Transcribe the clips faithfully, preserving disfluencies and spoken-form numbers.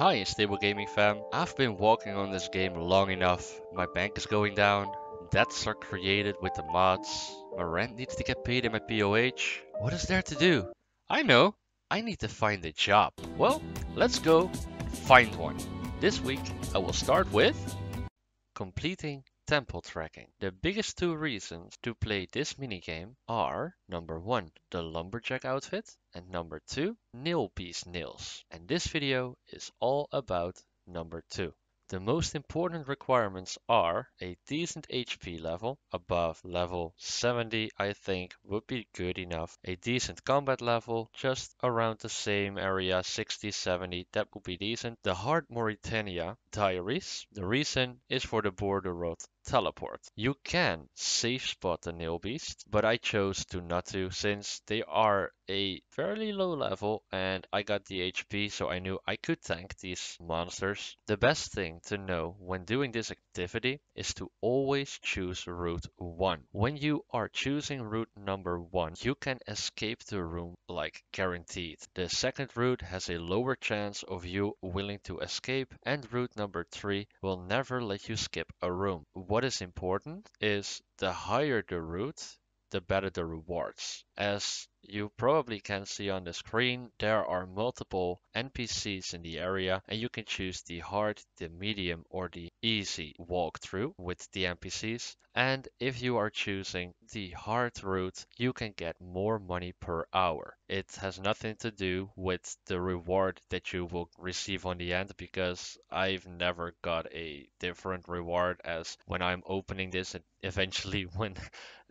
Hi InstableGamingFam, I've been walking on this game long enough. My bank is going down, debts are created with the mods, my rent needs to get paid in my P O H. What is there to do? I know, I need to find a job. Well, let's go find one. This week I will start with completing Temple Trekking. The biggest two reasons to play this minigame are number one, the lumberjack outfit, and number two, Nailbeast nails. And this video is all about number two. The most important requirements are a decent H P level, above level seventy I think would be good enough. A decent combat level, just around the same area, sixty, seventy, that would be decent. The hard Mauritania diaries, the reason is for the Burgh de Rott teleport. You can safe spot the Nailbeast, but I chose to not to since they are a fairly low level and I got the H P, so I knew I could tank these monsters. The best thing to know when doing this activity is to always choose route one. When you are choosing route number one, you can escape the room like guaranteed. The second route has a lower chance of you willing to escape, and route number three will never let you skip a room. What is important is the higher the route, the better the rewards. As you probably can see on the screen, there are multiple N P Cs in the area and you can choose the hard, the medium or the easy walkthrough with the N P Cs. And if you are choosing the hard route, you can get more money per hour. It has nothing to do with the reward that you will receive on the end, because I've never got a different reward as when I'm opening this, and eventually when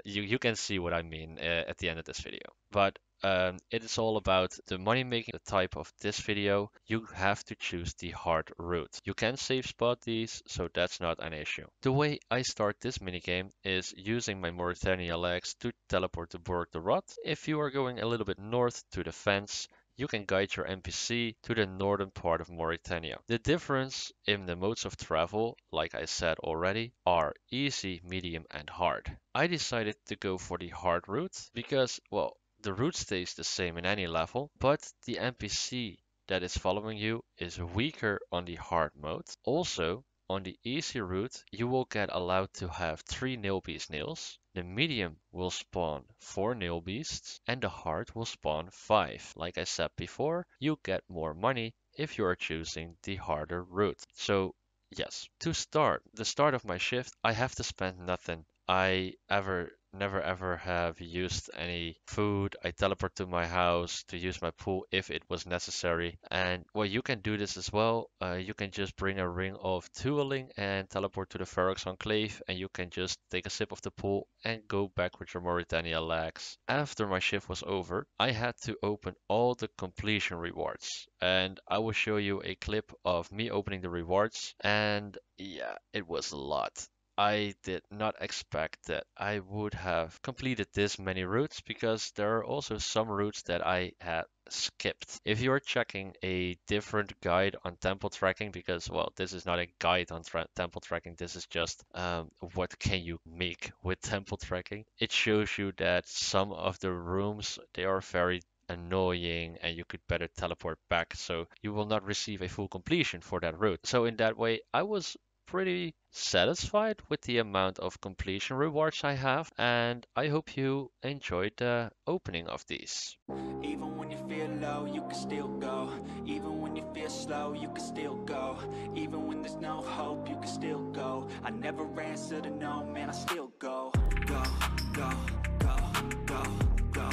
you, you can see what I mean uh, at the end of this video. But um, it is all about the money making. The type of this video, you have to choose the hard route. You can save spot these, so that's not an issue. The way I start this minigame is using my Mauritania legs to teleport to Burgh de Rott. If you are going a little bit north to the fence, you can guide your N P C to the northern part of Mauritania. The difference in the modes of travel, like I said already, are easy, medium and hard. I decided to go for the hard route because, well, the route stays the same in any level, but the N P C that is following you is weaker on the hard mode. Also, on the easy route, you will get allowed to have three Nailbeast nails. The medium will spawn four Nailbeasts and the hard will spawn five. Like I said before, you get more money if you are choosing the harder route. So yes, to start the start of my shift, I have to spend nothing. I ever never ever have used any food. I teleport to my house to use my pool if it was necessary. And well, you can do this as well. Uh, you can just bring a ring of tooling and teleport to the Ferox Enclave, and you can just take a sip of the pool and go back with your Mauritania legs. After my shift was over, I had to open all the completion rewards, and I will show you a clip of me opening the rewards. And yeah, it was a lot. I did not expect that I would have completed this many routes, because there are also some routes that I had skipped. If you are checking a different guide on Temple Trekking, because, well, this is not a guide on Temple Trekking, this is just um, what can you make with Temple Trekking. It shows you that some of the rooms, they are very annoying and you could better teleport back, so you will not receive a full completion for that route. So in that way, I was pretty satisfied with the amount of completion rewards I have, and I hope you enjoyed the opening of these. Even when you feel low, you can still go. Even when you feel slow, you can still go. Even when there's no hope, you can still go. I never answer to no, man, I still go. Go, go, go, go, go, go,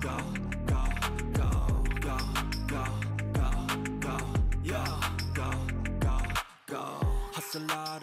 go, go, go, go, go, go, yo, go, go, go. Hustle hard,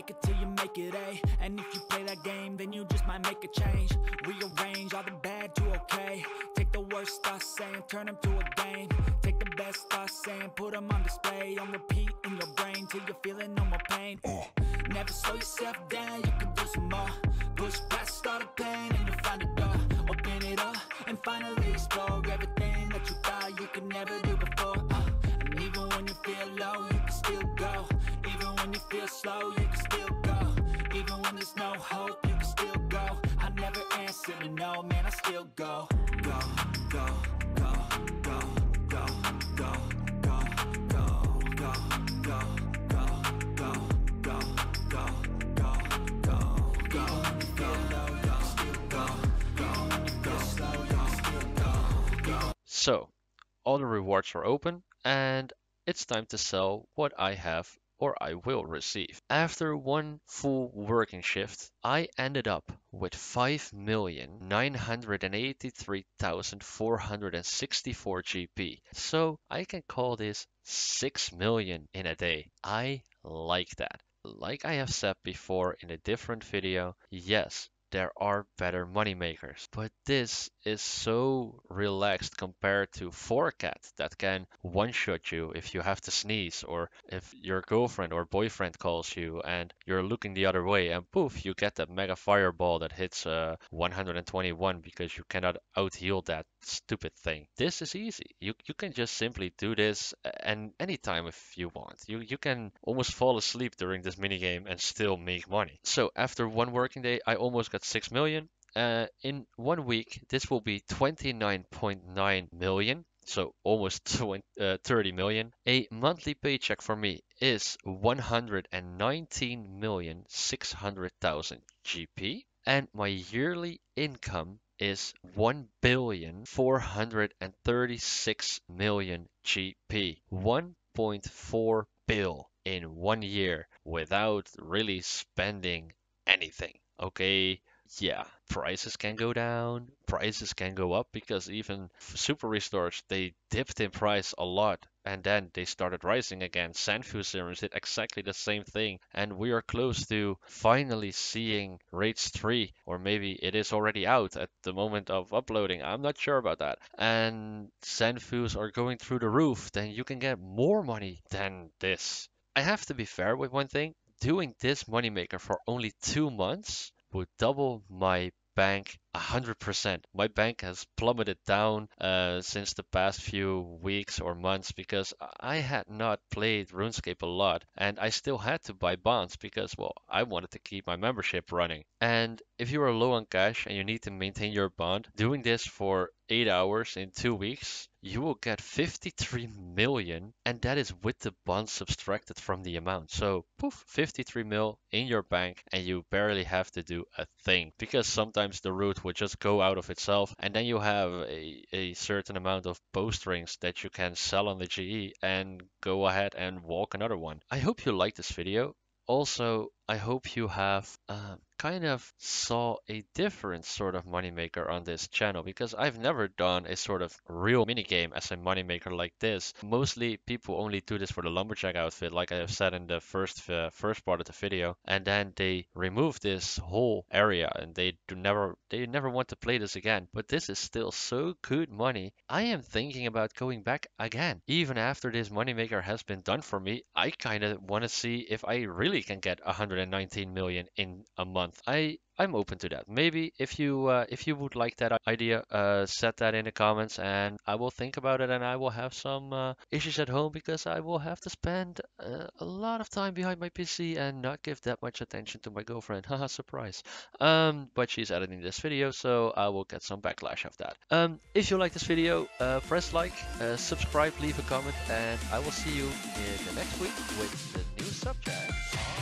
fake it till you make it, A. And if you play that game, then you just might make a change. Rearrange all the bad to okay. Take the worst thoughts saying, turn them to a game. Take the best thoughts saying, put them on display. On repeat in your brain till you're feeling no more pain. Uh. Never slow yourself down, you can do some more. Push past all the pain and you'll find a door. Open it up and finally explore everything that you thought you could never do before. Uh. And even when you feel low, you can still go. Even when you feel slow, you can still go. Even when there's no hope, you can still go. I never answer to no, man, I still go. Go, go, go, go, go, go, go, go, go, go, go, go, go, go, go, go, go, go. So, all the rewards are open and it's time to sell what I have or I will receive. After one full working shift, I ended up with five million nine hundred eighty-three thousand four hundred sixty-four G P. So I can call this six million in a day. I like that. Like I have said before in a different video, yes, there are better money makers, but this is so relaxed compared to four cat that can one-shot you if you have to sneeze or if your girlfriend or boyfriend calls you and you're looking the other way and poof, you get that mega fireball that hits uh, one hundred twenty-one because you cannot out-heal that stupid thing. This is easy. You you can just simply do this and anytime if you want. You, you can almost fall asleep during this minigame and still make money. So after one working day, I almost got six million. Uh, in one week, this will be twenty-nine point nine million, so almost twenty, uh, thirty million. A monthly paycheck for me is one hundred nineteen million six hundred thousand G P, and my yearly income is one billion four hundred thirty-six million G P, one point four bill in one year without really spending anything. Okay, yeah, prices can go down, prices can go up, because even Super Restores, they dipped in price a lot and then they started rising again. Sanfew Serums did exactly the same thing, and we are close to finally seeing Raids three, or maybe it is already out at the moment of uploading, I'm not sure about that. And Sanfews are going through the roof, then you can get more money than this. I have to be fair with one thing. Doing this moneymaker for only two months would double my bank one hundred percent. My bank has plummeted down uh, since the past few weeks or months because I had not played RuneScape a lot and I still had to buy bonds because, well, I wanted to keep my membership running. And if you are low on cash and you need to maintain your bond, doing this for eight hours in two weeks, you will get fifty-three million, and that is with the bond subtracted from the amount. So poof, fifty-three mil in your bank, and you barely have to do a thing because sometimes the route would just go out of itself, and then you have a, a certain amount of bowstrings that you can sell on the G E and go ahead and walk another one. I hope you like this video. Also, I hope you have um, kind of saw a different sort of moneymaker on this channel, because I've never done a sort of real minigame as a moneymaker like this. Mostly people only do this for the lumberjack outfit, like I have said in the first uh, first part of the video, and then they remove this whole area and they do never they never want to play this again. But this is still so good money. I am thinking about going back again. Even after this moneymaker has been done for me, I kind of want to see if I really can get one hundred nineteen million in a month. I I'm open to that. Maybe if you uh, if you would like that idea, uh, set that in the comments, and I will think about it. And I will have some uh, issues at home because I will have to spend uh, a lot of time behind my P C and not give that much attention to my girlfriend. Haha, surprise! Um, but she's editing this video, so I will get some backlash of that. Um, if you like this video, uh, press like, uh, subscribe, leave a comment, and I will see you in the next week with the new subject.